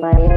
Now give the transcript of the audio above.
Bye.